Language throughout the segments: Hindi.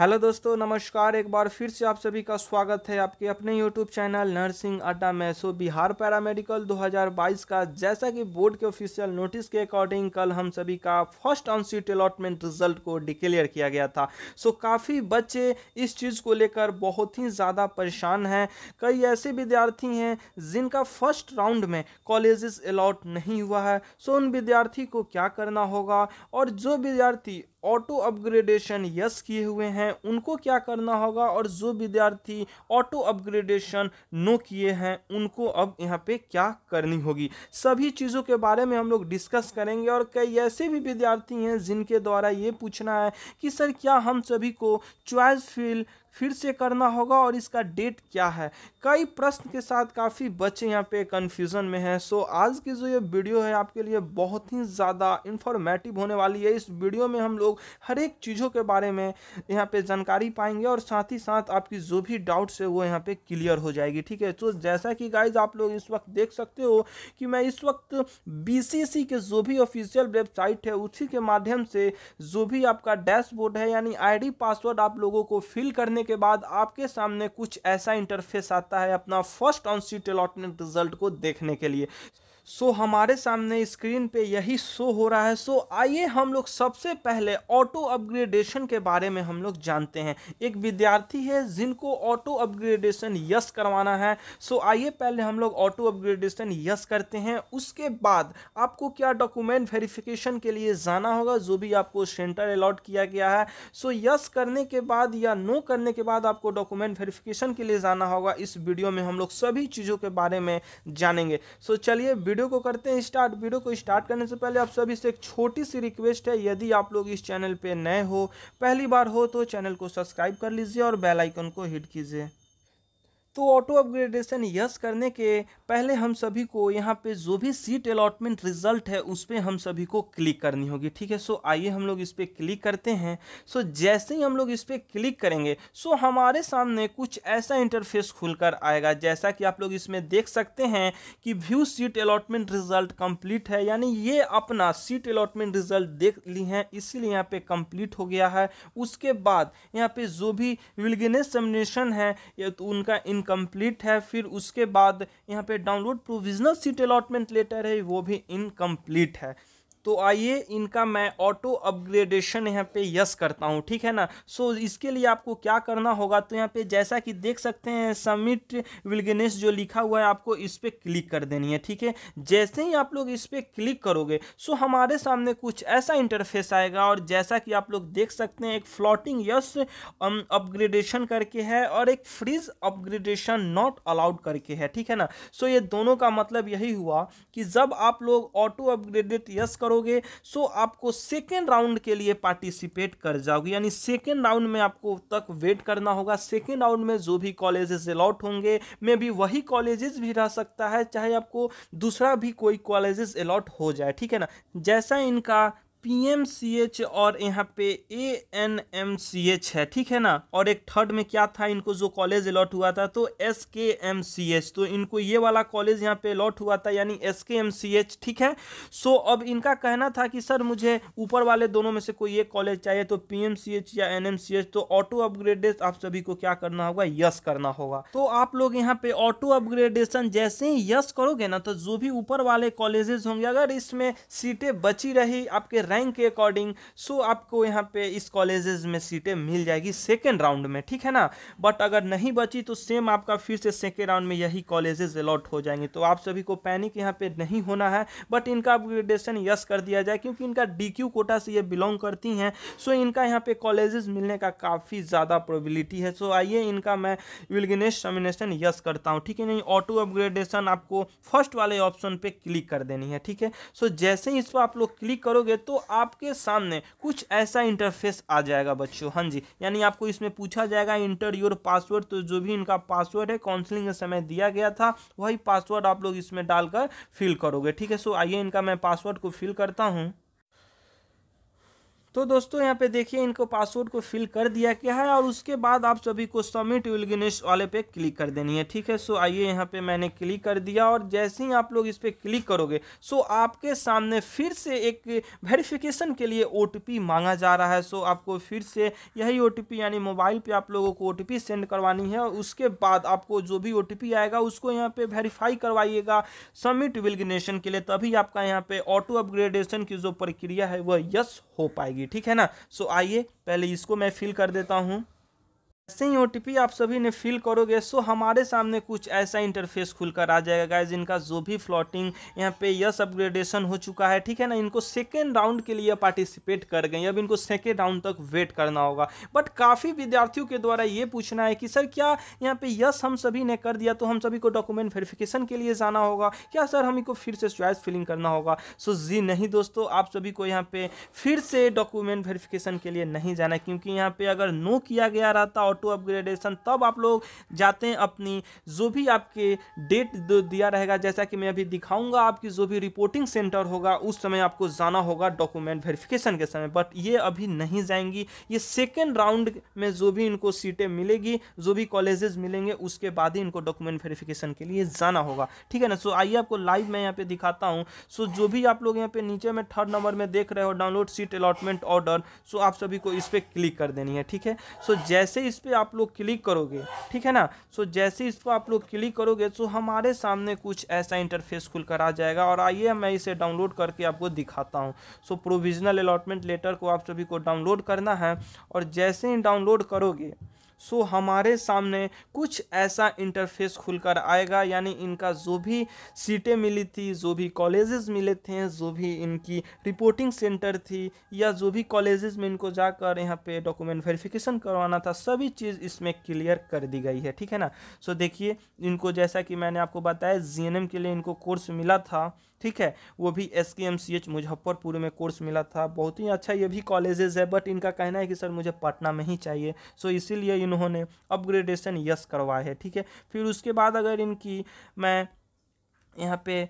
हेलो दोस्तों, नमस्कार। एक बार फिर से आप सभी का स्वागत है आपके अपने यूट्यूब चैनल नर्सिंग अड्डा मेसो बिहार पैरामेडिकल 2022 का। जैसा कि बोर्ड के ऑफिशियल नोटिस के अकॉर्डिंग कल हम सभी का first on seat allotment result को डिक्लेयर किया गया था। सो काफ़ी बच्चे इस चीज़ को लेकर बहुत ही ज़्यादा परेशान हैं। कई ऐसे विद्यार्थी हैं जिनका फर्स्ट राउंड में कॉलेजेस अलॉट नहीं हुआ है। सो उन विद्यार्थी को क्या करना होगा, और जो विद्यार्थी ऑटो अपग्रेडेशन यस किए हुए हैं उनको क्या करना होगा, और जो विद्यार्थी ऑटो अपग्रेडेशन नो किए हैं उनको अब यहाँ पे क्या करनी होगी, सभी चीज़ों के बारे में हम लोग डिस्कस करेंगे। और कई ऐसे भी विद्यार्थी हैं जिनके द्वारा ये पूछना है कि सर क्या हम सभी को चॉइस फिल फिर से करना होगा और इसका डेट क्या है। कई प्रश्न के साथ काफ़ी बच्चे यहाँ पे कन्फ्यूज़न में हैं। सो आज की जो ये वीडियो है आपके लिए बहुत ही ज़्यादा इन्फॉर्मेटिव होने वाली है। इस वीडियो में हम लोग हर एक चीज़ों के बारे में यहाँ पे जानकारी पाएंगे और साथ ही साथ आपकी जो भी डाउट्स है वो यहाँ पे क्लियर हो जाएगी, ठीक है। तो जैसा कि गाइज आप लोग इस वक्त देख सकते हो कि मैं इस वक्त BCC के जो भी ऑफिशियल वेबसाइट है उसी के माध्यम से जो भी आपका डैशबोर्ड है यानी ID पासवर्ड आप लोगों को फिल करने के बाद आपके सामने कुछ ऐसा इंटरफेस आता है अपना first on seat allotment result को देखने के लिए। सो हमारे सामने स्क्रीन पे यही शो हो रहा है। सो आइए हम लोग सबसे पहले ऑटो अपग्रेडेशन के बारे में हम लोग जानते हैं। एक विद्यार्थी है जिनको ऑटो अपग्रेडेशन यस करवाना है। सो आइए पहले हम लोग ऑटो अपग्रेडेशन यस करते हैं। उसके बाद आपको क्या डॉक्यूमेंट वेरिफिकेशन के लिए जाना होगा, जो भी आपको सेंटर अलॉट किया गया है। सो यस करने के बाद या नो करने के बाद आपको डॉक्यूमेंट वेरिफिकेशन के लिए जाना होगा। इस वीडियो में हम लोग सभी चीज़ों के बारे में जानेंगे। सो चलिए वीडियो को करते हैं स्टार्ट। वीडियो को स्टार्ट करने से पहले आप सभी से एक छोटी सी रिक्वेस्ट है, यदि आप लोग इस चैनल पे नए हो, पहली बार हो, तो चैनल को सब्सक्राइब कर लीजिए और बेल आइकन को हिट कीजिए। तो ऑटो अपग्रेडेशन यस करने के पहले हम सभी को यहाँ पे जो भी सीट अलॉटमेंट रिजल्ट है उस पर हम सभी को क्लिक करनी होगी, ठीक है। सो आइए हम लोग इस पर क्लिक करते हैं। सो जैसे ही हम लोग इस पर क्लिक करेंगे सो हमारे सामने कुछ ऐसा इंटरफेस खुलकर आएगा। जैसा कि आप लोग इसमें देख सकते हैं कि view seat allotment result complete है, यानी ये अपना सीट अलॉटमेंट रिजल्ट देख ली है, इसीलिए यहाँ पर कंप्लीट हो गया है। उसके बाद यहाँ पर जो भी विलगिनेस सेमिनेशन है तो उनका इनकम्प्लीट है। फिर उसके बाद यहाँ पे download provisional seat allotment letter है, वो भी इनकम्प्लीट है। तो आइए इनका मैं ऑटो अपग्रेडेशन यहाँ पे यस करता हूँ, ठीक है ना। सो इसके लिए आपको क्या करना होगा, तो यहाँ पे जैसा कि देख सकते हैं सबमिट विलगिनेस जो लिखा हुआ है आपको इस पर क्लिक कर देनी है, ठीक है। जैसे ही आप लोग इस पर क्लिक करोगे सो हमारे सामने कुछ ऐसा इंटरफेस आएगा। और जैसा कि आप लोग देख सकते हैं एक फ्लोटिंग यस अपग्रेडेशन करके है और एक फ्रीज अपग्रेडेशन नॉट अलाउड करके है, ठीक है ना। सो ये दोनों का मतलब यही हुआ कि जब आप लोग ऑटो अपग्रेडेड यस करोगे सो आपको सेकेंड राउंड के लिए पार्टिसिपेट कर जाओगे, यानी सेकेंड राउंड में आपको तक वेट करना होगा। सेकेंड राउंड में जो भी कॉलेजेस अलॉट होंगे, मे भी वही कॉलेजेस भी रह सकता है, चाहे आपको दूसरा भी कोई कॉलेजेस अलॉट हो जाए, ठीक है ना। जैसा इनका P.M.C.H. और यहाँ पे A.N.M.C.H. है, ठीक है ना। और एक थर्ड में क्या था, इनको जो कॉलेज अलॉट हुआ था तो S.K.M.C.H. तो इनको ये वाला कॉलेज यहाँ पे अलॉट हुआ था, यानी S.K.M.C.H., ठीक है। सो अब इनका कहना था कि सर मुझे ऊपर वाले दोनों में से कोई एक कॉलेज चाहिए, तो P.M.C.H. या A.N.M.C.H. तो ऑटो अपग्रेडेशन आप सभी को क्या करना होगा, यस करना होगा। तो आप लोग यहाँ पे ऑटो अपग्रेडेशन जैसे ही यस करोगे ना तो जो भी ऊपर वाले कॉलेजेस होंगे, अगर इसमें सीटें बची रही आपके रैंक के अकॉर्डिंग, सो आपको यहाँ पे इस कॉलेजेस में सीटें मिल जाएगी सेकेंड राउंड में, ठीक है ना। बट अगर नहीं बची तो सेम आपका फिर से सेकेंड राउंड में यही कॉलेजेस अलॉट हो जाएंगे। तो आप सभी को पैनिक यहाँ पे नहीं होना है, बट इनका अपग्रेडेशन यस कर दिया जाए क्योंकि इनका DQ कोटा से ये बिलोंग करती हैं। सो इनका यहाँ पे कॉलेजेस मिलने का काफ़ी ज़्यादा प्रोबेबिलिटी है। सो आइए इनका मैं विलगिनेस सेमिनेशन यस करता हूँ, ठीक है। नहीं, ऑटो अपग्रेडेशन आपको फर्स्ट वाले ऑप्शन पर क्लिक कर देनी है, ठीक है। सो जैसे ही इस पर आप लोग क्लिक करोगे तो आपके सामने कुछ ऐसा इंटरफेस आ जाएगा बच्चों, हाँ जी। यानी आपको इसमें पूछा जाएगा इंटर योर पासवर्ड, तो जो भी इनका पासवर्ड है काउंसलिंग के समय दिया गया था वही पासवर्ड आप लोग इसमें डालकर फिल करोगे, ठीक है। सो आइए इनका मैं पासवर्ड को फिल करता हूँ। तो दोस्तों यहाँ पे देखिए इनको पासवर्ड को फिल कर दिया गया है और उसके बाद आप सभी को सबमिट विलगिनेस वाले पे क्लिक कर देनी है। ठीक है, सो आइए यहाँ पे मैंने क्लिक कर दिया और जैसे ही आप लोग इस पर क्लिक करोगे सो आपके सामने फिर से एक वेरिफिकेशन के लिए OTP मांगा जा रहा है। सो आपको फिर से यही OTP यानी मोबाइल पर आप लोगों को OTP सेंड करवानी है और उसके बाद आपको जो भी OTP आएगा उसको यहाँ पर वेरीफाई करवाइएगा सबमिट विलगिनेशन के लिए, तभी आपका यहाँ पर ऑटो अपग्रेडेशन की जो प्रक्रिया है वह यस हो पाएगी। ठीक है ना, सो आइए पहले इसको मैं फिल कर देता हूँ। ऐसे ही OTP आप सभी ने फिल करोगे सो हमारे सामने कुछ ऐसा इंटरफेस खुलकर आ जाएगा गाइज। इनका जो भी फ्लोटिंग यहाँ पे यस अपग्रेडेशन हो चुका है, ठीक है ना, इनको सेकेंड राउंड के लिए पार्टिसिपेट कर गए, अब इनको सेकेंड राउंड तक वेट करना होगा। बट काफ़ी विद्यार्थियों के द्वारा ये पूछना है कि सर क्या यहाँ पे यस हम सभी ने कर दिया तो हम सभी को डॉक्यूमेंट वेरिफिकेशन के लिए जाना होगा क्या सर, हम इनको फिर से चॉइस फिलिंग करना होगा? सो जी नहीं दोस्तों, आप सभी को यहाँ पे फिर से डॉक्यूमेंट वेरिफिकेशन के लिए नहीं जाना, क्योंकि यहाँ पे अगर नो किया गया रहता ऑटो अपग्रेडेशन तब आप लोग जाते हैं अपनी जो भी आपके डेट दिया रहेगा, जैसा कि मैं अभी दिखाऊंगा, आपकी जो भी रिपोर्टिंग सेंटर होगा उस समय आपको जाना होगा डॉक्यूमेंट वेरिफिकेशन के समय। बट ये अभी नहीं जाएंगी, ये सेकेंड राउंड में जो भी इनको सीटें मिलेगी, जो भी कॉलेजेस मिलेंगे, उसके बाद ही इनको डॉक्यूमेंट वेरिफिकेशन के लिए जाना होगा। ठीक है ना, सो आइए आपको लाइव मैं यहाँ पे दिखाता हूँ। सो जो भी आप लोग यहाँ पे नीचे में 3rd नंबर में देख रहे हो download seat allotment order, so आप सभी को इस पर क्लिक कर देनी है। ठीक है, सो जैसे इस पे आप लोग क्लिक करोगे, ठीक है ना, सो जैसे इसको आप लोग क्लिक करोगे तो हमारे सामने कुछ ऐसा इंटरफेस खुलकर आ जाएगा। और आइए मैं इसे डाउनलोड करके आपको दिखाता हूँ। सो प्रोविजनल अलॉटमेंट लेटर को आप सभी को डाउनलोड करना है और जैसे ही डाउनलोड करोगे सो हमारे सामने कुछ ऐसा इंटरफेस खुलकर आएगा, यानी इनका जो भी सीटें मिली थी, जो भी कॉलेजेस मिले थे, जो भी इनकी रिपोर्टिंग सेंटर थी, या जो भी कॉलेजेस में इनको जाकर यहाँ पे डॉक्यूमेंट वेरिफिकेशन करवाना था, सभी चीज़ इसमें क्लियर कर दी गई है। ठीक है ना, सो देखिए इनको जैसा कि मैंने आपको बताया GNM के लिए इनको कोर्स मिला था, ठीक है, वो भी SKMCH मुजफ्फरपुर में कोर्स मिला था, बहुत ही अच्छा ये भी कॉलेजेस है। बट इनका कहना है कि सर मुझे पटना में ही चाहिए, सो इसीलिए इन्होंने अपग्रेडेशन यस करवाया है। ठीक है, फिर उसके बाद अगर इनकी मैं यहाँ पे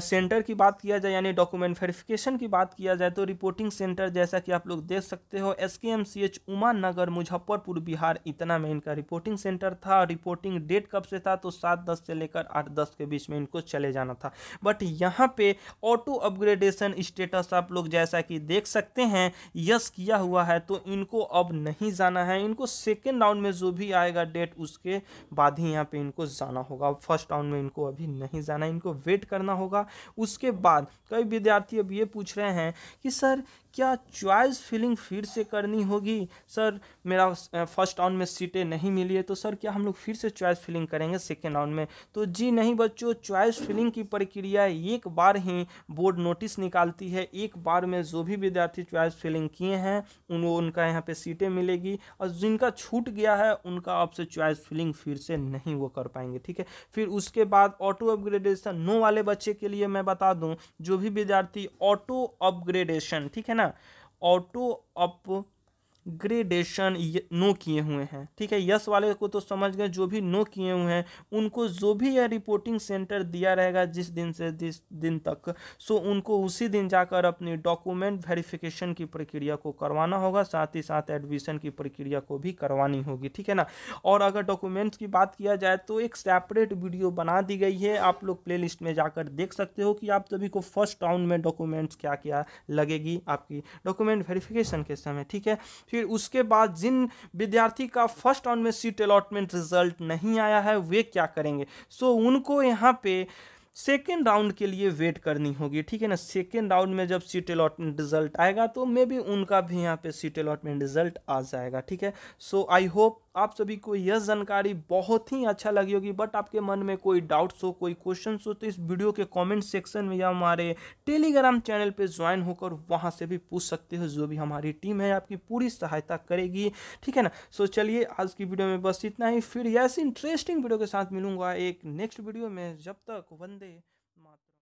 सेंटर की बात किया जाए, यानी डॉक्यूमेंट वेरिफिकेशन की बात किया जाए, तो रिपोर्टिंग सेंटर जैसा कि आप लोग देख सकते हो SKMCH उमा नगर मुजफ्फरपुर बिहार इतना में इनका रिपोर्टिंग सेंटर था। रिपोर्टिंग डेट कब से था तो 7-10 से लेकर 8-10 के बीच में इनको चले जाना था। बट यहाँ पे ऑटो अपग्रेडेशन स्टेटस आप लोग जैसा कि देख सकते हैं यस किया हुआ है, तो इनको अब नहीं जाना है, इनको सेकेंड राउंड में जो भी आएगा डेट उसके बाद ही यहाँ पर इनको जाना होगा। फर्स्ट राउंड में इनको अभी नहीं जाना, इनको वेट करना होगा। उसके बाद कई विद्यार्थी अब ये पूछ रहे हैं कि सर क्या चॉइस फिलिंग फिर से करनी होगी? सर मेरा फर्स्ट राउंड में सीटें नहीं मिली है तो सर क्या हम लोग फिर से चॉइस फिलिंग करेंगे सेकेंड राउंड में? तो जी नहीं बच्चों, चॉइस फिलिंग की प्रक्रिया एक बार ही बोर्ड नोटिस निकालती है, एक बार में जो भी विद्यार्थी चॉइस फिलिंग किए हैं उनका यहाँ पे सीटें मिलेगी, और जिनका छूट गया है उनका अब से चॉइस फिलिंग फिर से नहीं वो कर पाएंगे। ठीक है, फिर उसके बाद ऑटो अपग्रेडेशन नो वाले बच्चे के लिए मैं बता दूँ, जो भी विद्यार्थी ऑटो अपग्रेडेशन, ठीक है ना, ऑटो अपग्रेडेशन नो किए हुए हैं, ठीक है, यस वाले को तो समझ गए, जो भी नो किए हुए हैं उनको जो भी यह रिपोर्टिंग सेंटर दिया रहेगा जिस दिन से जिस दिन तक, सो उनको उसी दिन जाकर अपनी डॉक्यूमेंट वेरिफिकेशन की प्रक्रिया को करवाना होगा, साथ ही साथ एडमिशन की प्रक्रिया को भी करवानी होगी। ठीक है ना, और अगर डॉक्यूमेंट्स की बात किया जाए तो एक सेपरेट वीडियो बना दी गई है, आप लोग प्ले लिस्ट में जाकर देख सकते हो कि आप सभी को फर्स्ट राउंड में डॉक्यूमेंट्स क्या क्या लगेगी आपकी डॉक्यूमेंट वेरिफिकेशन के समय। ठीक है, फिर उसके बाद जिन विद्यार्थी का फर्स्ट राउंड में सीट अलॉटमेंट रिजल्ट नहीं आया है वे क्या करेंगे? सो उनको यहाँ पे सेकेंड राउंड के लिए वेट करनी होगी। ठीक है ना, सेकेंड राउंड में जब सीट अलॉटमेंट रिजल्ट आएगा तो मे बी उनका भी यहाँ पे सीट अलॉटमेंट रिजल्ट आ जाएगा। ठीक है, सो आई होप आप सभी को यह जानकारी बहुत ही अच्छा लगी होगी। बट आपके मन में कोई डाउट्स हो, कोई क्वेश्चंस हो, तो इस वीडियो के कमेंट सेक्शन में या हमारे टेलीग्राम चैनल पे ज्वाइन होकर वहां से भी पूछ सकते हो, जो भी हमारी टीम है आपकी पूरी सहायता करेगी। ठीक है ना, सो चलिए आज की वीडियो में बस इतना ही, फिर ऐसी इंटरेस्टिंग वीडियो के साथ मिलूंगा एक नेक्स्ट वीडियो में। जब तक वंदे